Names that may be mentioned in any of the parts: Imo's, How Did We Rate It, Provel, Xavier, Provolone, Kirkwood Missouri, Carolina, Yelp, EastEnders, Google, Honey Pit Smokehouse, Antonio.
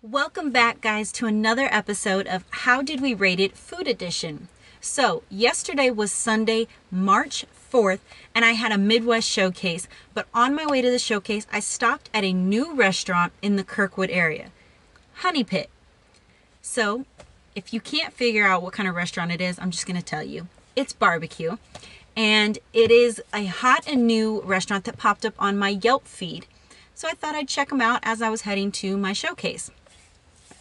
Welcome back, guys, to another episode of How Did We Rate It Food Edition. So yesterday was Sunday, March 4th, and I had a Midwest showcase, but on my way to the showcase, I stopped at a new restaurant in the Kirkwood area, Honey Pit. So if you can't figure out what kind of restaurant it is, I'm just going to tell you. It's barbecue, and it is a hot and new restaurant that popped up on my Yelp feed. So I thought I'd check them out as I was heading to my showcase.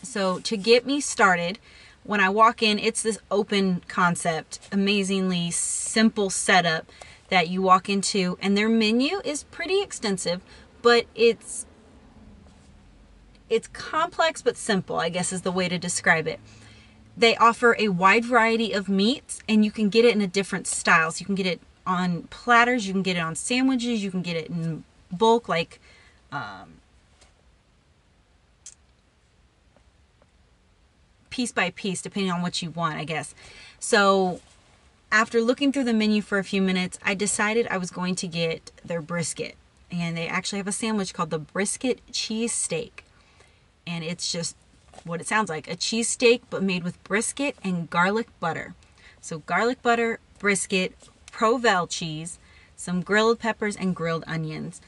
So to get me started, when I walk in, it's this open concept, amazingly simple setup that you walk into, and their menu is pretty extensive, but it's complex but simple, I guess is the way to describe it. They offer a wide variety of meats, and you can get it in a different style. So you can get it on platters, you can get it on sandwiches, you can get it in bulk, like piece by piece, depending on what you want, I guess. So after looking through the menu for a few minutes, I decided I was going to get their brisket, and they actually have a sandwich called the brisket cheesesteak, and it's just what it sounds like, a cheesesteak but made with brisket and garlic butter. So garlic butter, brisket, Provel cheese, some grilled peppers and grilled onions.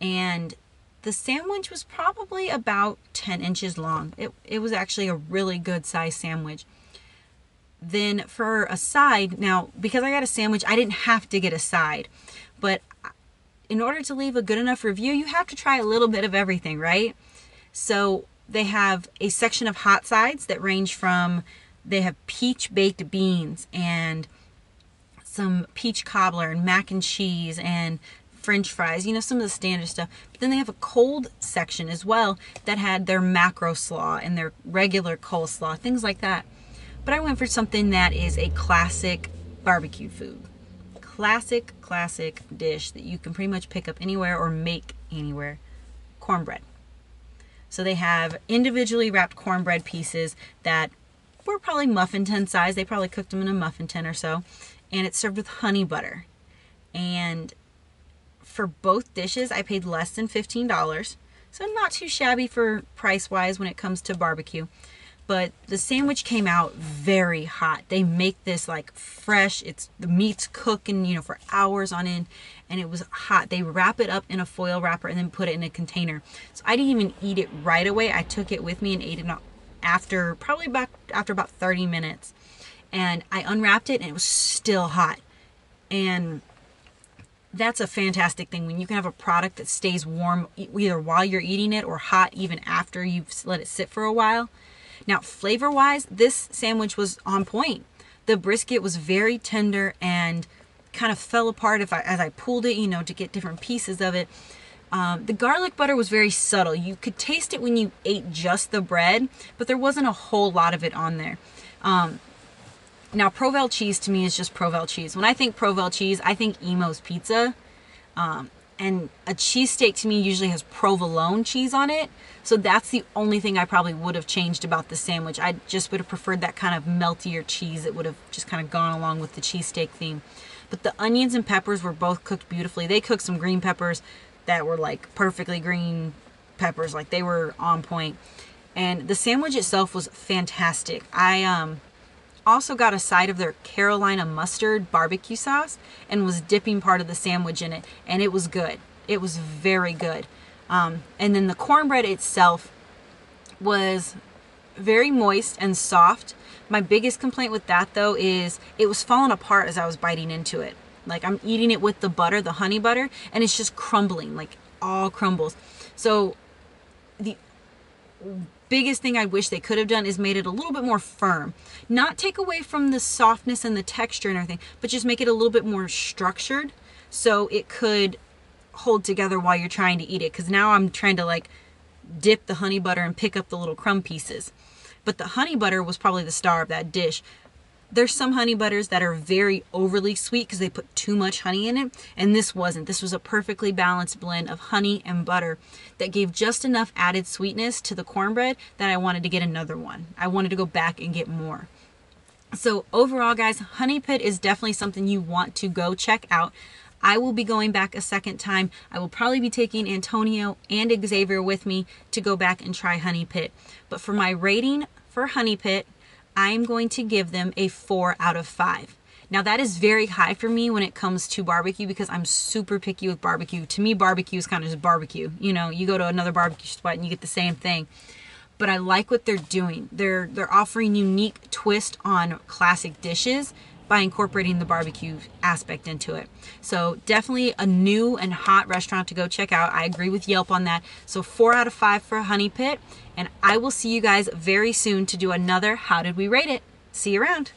And the sandwich was probably about 10 inches long. It was actually a really good size sandwich. Then for a side, now because I got a sandwich, I didn't have to get a side. But in order to leave a good enough review, you have to try a little bit of everything, right? So they have a section of hot sides that range from, they have peach baked beans and some peach cobbler and mac and cheese and French fries, you know, some of the standard stuff. But then they have a cold section as well that had their macro slaw and their regular coleslaw, things like that. But I went for something that is a classic barbecue food. Classic dish that you can pretty much pick up anywhere or make anywhere. Cornbread. So they have individually wrapped cornbread pieces that were probably muffin tin size. They probably cooked them in a muffin tin or so. And it's served with honey butter. And for both dishes, I paid less than $15. So not too shabby for price-wise when it comes to barbecue. But the sandwich came out very hot. They make this like fresh. It's the meat's cooking, you know, for hours on end, and it was hot. They wrap it up in a foil wrapper and then put it in a container. So I didn't even eat it right away. I took it with me and ate it after probably about 30 minutes. And I unwrapped it and it was still hot. And that's a fantastic thing when you can have a product that stays warm either while you're eating it or hot even after you've let it sit for a while. Now, flavor-wise, this sandwich was on point. The brisket was very tender and kind of fell apart as I pulled it, you know, to get different pieces of it. The garlic butter was very subtle. You could taste it when you ate just the bread, but there wasn't a whole lot of it on there. Now, Provel cheese to me is just Provel cheese. When I think Provel cheese, I think Imo's pizza. And a cheesesteak to me usually has provolone cheese on it. So that's the only thing I probably would have changed about the sandwich. I just would have preferred that kind of meltier cheese that would have just kind of gone along with the cheesesteak theme. But the onions and peppers were both cooked beautifully. They cooked some green peppers that were like perfectly green peppers. Like they were on point. And the sandwich itself was fantastic. I also got a side of their Carolina mustard barbecue sauce and was dipping part of the sandwich in it, and it was good. It was very good. And then the cornbread itself was very moist and soft. My biggest complaint with that, though, is it was falling apart as I was biting into it. Like, I'm eating it with the butter, the honey butter, and it's just crumbling, like all crumbles. So the biggest thing I wish they could have done is made it a little bit more firm. Not take away from the softness and the texture and everything, but just make it a little bit more structured so it could hold together while you're trying to eat it. Because now I'm trying to like dip the honey butter and pick up the little crumb pieces. But the honey butter was probably the star of that dish. There's some honey butters that are very overly sweet because they put too much honey in it, and this wasn't. This was a perfectly balanced blend of honey and butter that gave just enough added sweetness to the cornbread that I wanted to get another one. I wanted to go back and get more. So overall, guys, Honey Pit is definitely something you want to go check out. I will be going back a second time. I will probably be taking Antonio and Xavier with me to go back and try Honey Pit. But for my rating for Honey Pit, I'm going to give them a 4 out of 5. Now that is very high for me when it comes to barbecue, because I'm super picky with barbecue. To me, barbecue is kind of just barbecue. You know, you go to another barbecue spot and you get the same thing. But I like what they're doing. They're offering unique twist on classic dishes by incorporating the barbecue aspect into it. So definitely a new and hot restaurant to go check out. I agree with Yelp on that. So 4 out of 5 for Honey Pit. And I will see you guys very soon to do another How Did We Rate It? See you around.